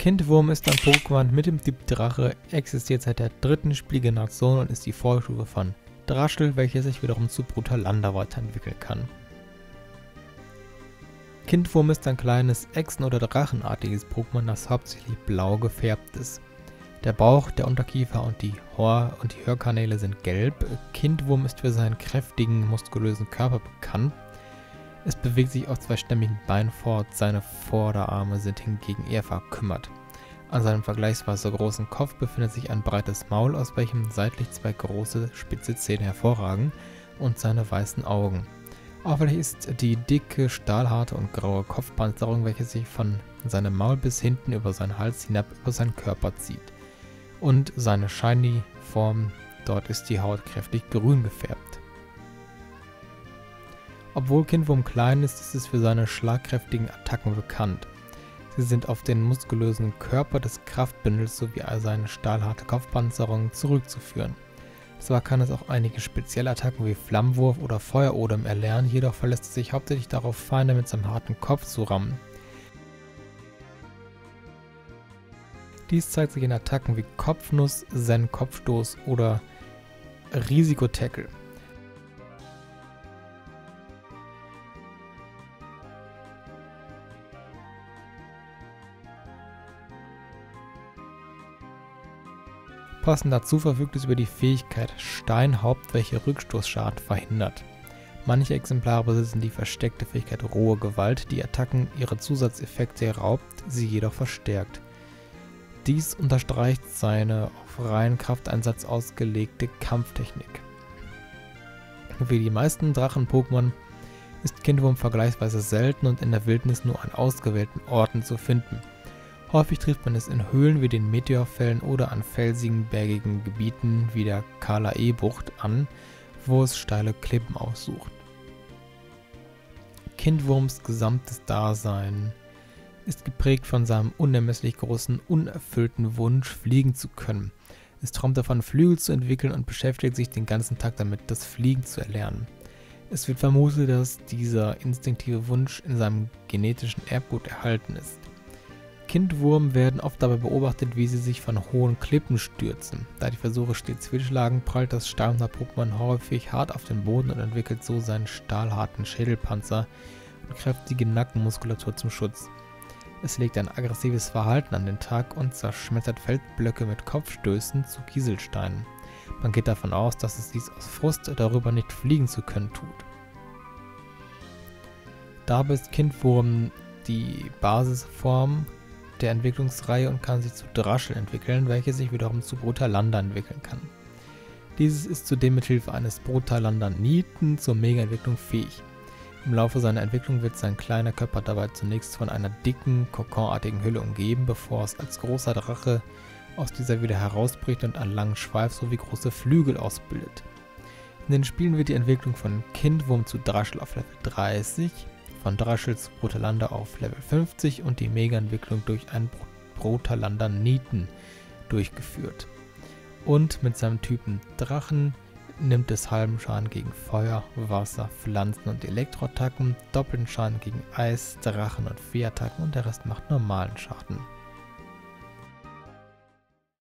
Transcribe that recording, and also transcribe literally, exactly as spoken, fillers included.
Kindwurm ist ein Pokémon mit dem Typ Drache, existiert seit der dritten Spielgeneration und ist die Vorstufe von Draschel, welches sich wiederum zu Brutalanda weiterentwickeln kann. Kindwurm ist ein kleines Echsen- oder Drachenartiges Pokémon, das hauptsächlich blau gefärbt ist. Der Bauch, der Unterkiefer und die Ohr- und die Hörkanäle sind gelb. Kindwurm ist für seinen kräftigen, muskulösen Körper bekannt. Es bewegt sich auf zweistämmigen Beinen fort, seine Vorderarme sind hingegen eher verkümmert. An seinem vergleichsweise großen Kopf befindet sich ein breites Maul, aus welchem seitlich zwei große, spitze Zähne hervorragen, und seine weißen Augen. Auffällig ist die dicke, stahlharte und graue Kopfpanzerung, welche sich von seinem Maul bis hinten über seinen Hals hinab über seinen Körper zieht. Und seine shiny Form, dort ist die Haut kräftig grün gefärbt. Obwohl Kindwurm klein ist, ist es für seine schlagkräftigen Attacken bekannt. Sie sind auf den muskulösen Körper des Kraftbündels sowie seine stahlharte Kopfpanzerung zurückzuführen. Zwar kann es auch einige spezielle Attacken wie Flammenwurf oder Feuerodem erlernen, jedoch verlässt es sich hauptsächlich darauf, Feinde mit seinem harten Kopf zu rammen. Dies zeigt sich in Attacken wie Kopfnuss, Zen-Kopfstoß oder Risikotackle. Passend dazu verfügt es über die Fähigkeit Steinhaupt, welche Rückstoßschaden verhindert. Manche Exemplare besitzen die versteckte Fähigkeit Rohe Gewalt, die Attacken ihre Zusatzeffekte raubt, sie jedoch verstärkt. Dies unterstreicht seine auf reinen Krafteinsatz ausgelegte Kampftechnik. Wie die meisten Drachen-Pokémon ist Kindwurm vergleichsweise selten und in der Wildnis nur an ausgewählten Orten zu finden. Häufig trifft man es in Höhlen wie den Meteorfällen oder an felsigen, bergigen Gebieten wie der Kala-E-Bucht an, wo es steile Klippen aussucht. Kindwurms gesamtes Dasein ist geprägt von seinem unermesslich großen, unerfüllten Wunsch, fliegen zu können. Es träumt davon, Flügel zu entwickeln und beschäftigt sich den ganzen Tag damit, das Fliegen zu erlernen. Es wird vermutet, dass dieser instinktive Wunsch in seinem genetischen Erbgut erhalten ist. Kindwurm werden oft dabei beobachtet, wie sie sich von hohen Klippen stürzen. Da die Versuche stets fehlschlagen, prallt das stahlende Pokémon häufig hart auf den Boden und entwickelt so seinen stahlharten Schädelpanzer und kräftige Nackenmuskulatur zum Schutz. Es legt ein aggressives Verhalten an den Tag und zerschmettert Feldblöcke mit Kopfstößen zu Kieselsteinen. Man geht davon aus, dass es dies aus Frust, darüber nicht fliegen zu können, tut. Dabei ist Kindwurm die Basisform der Entwicklungsreihe und kann sich zu Draschel entwickeln, welche sich wiederum zu Brutalanda entwickeln kann. Dieses ist zudem mit Hilfe eines Brutalanda-Nieten zur Mega-Entwicklung fähig. Im Laufe seiner Entwicklung wird sein kleiner Körper dabei zunächst von einer dicken, kokonartigen Hülle umgeben, bevor es als großer Drache aus dieser wieder herausbricht und einen langen Schweif sowie große Flügel ausbildet. In den Spielen wird die Entwicklung von Kindwurm zu Draschel auf Level dreißig, von Draschel zu Brutalanda auf Level fünfzig und die Mega-Entwicklung durch einen Brutalanda-Nieten durchgeführt. Und mit seinem Typen Drachen nimmt es halben Schaden gegen Feuer, Wasser, Pflanzen und Elektroattacken, doppelten Schaden gegen Eis, Drachen und Fee-Attacken und der Rest macht normalen Schaden.